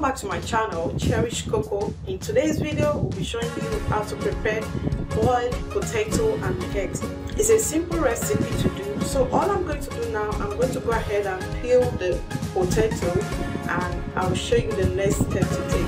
Welcome back to my channel, Cherish Coco. In today's video, we'll be showing you how to prepare boiled potato and eggs. It's a simple recipe to do. So all I'm going to do now, I'm going to go ahead and peel the potato and I'll show you the next step to take.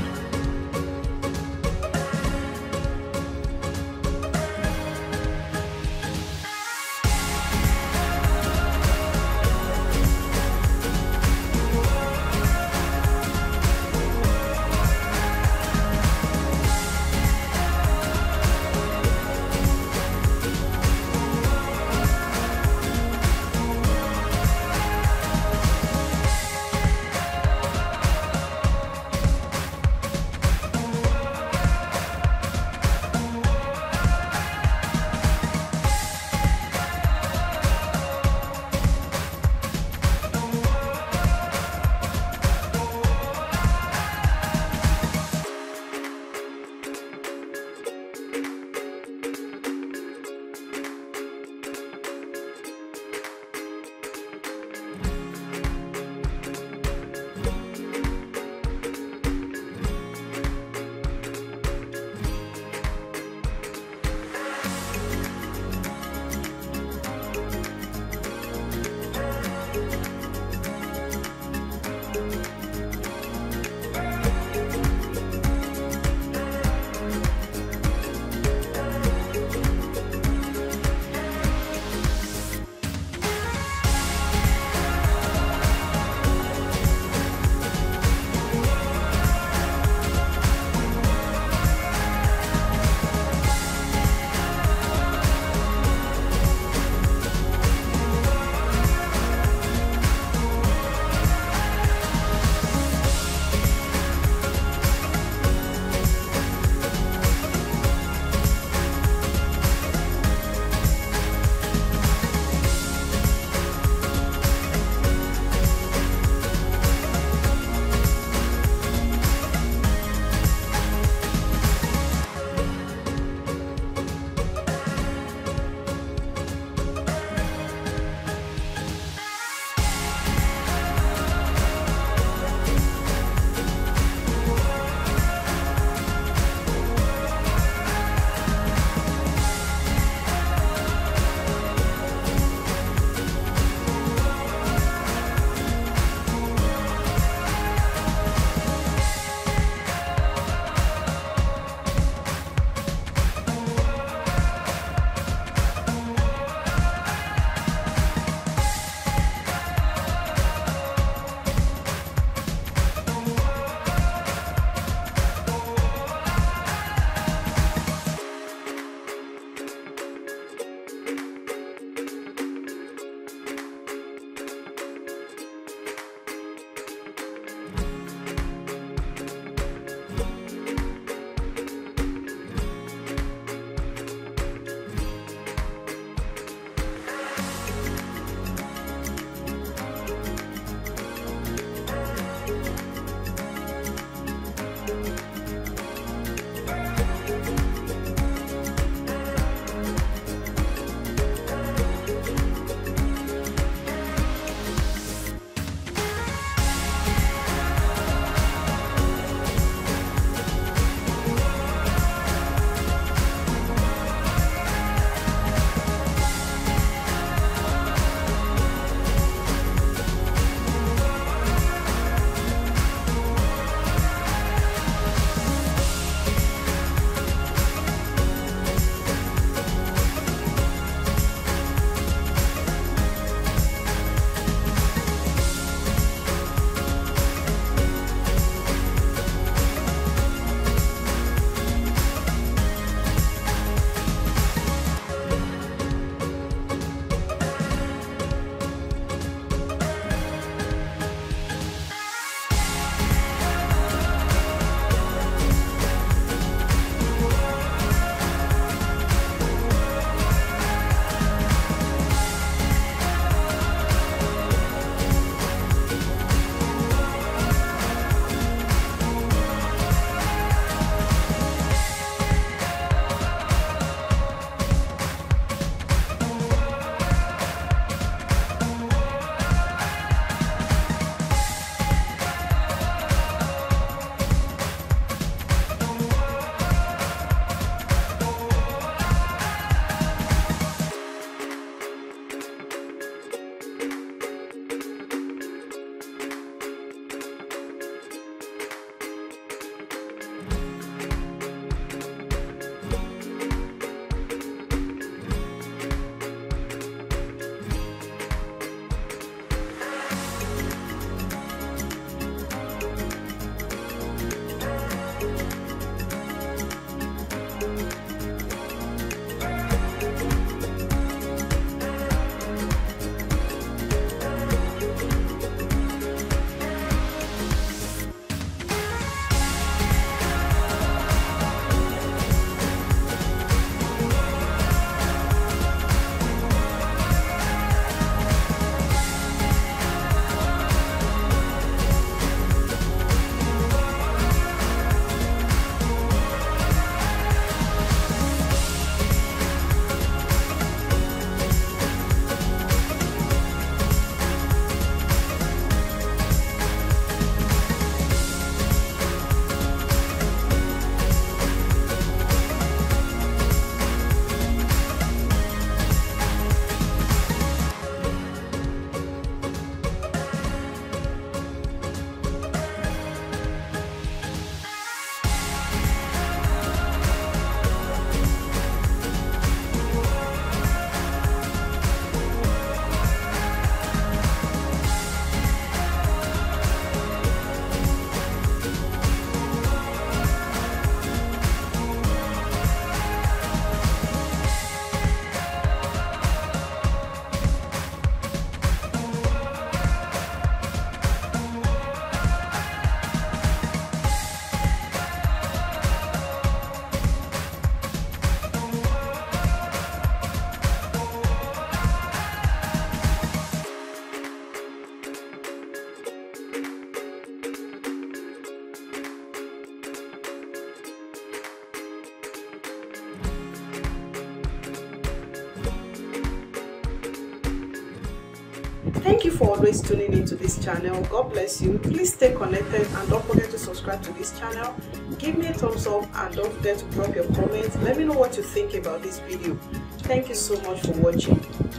Thank you for always tuning into this channel. God bless you. Please stay connected and don't forget to subscribe to this channel. Give me a thumbs up and don't forget to drop your comments. Let me know what you think about this video. Thank you so much for watching.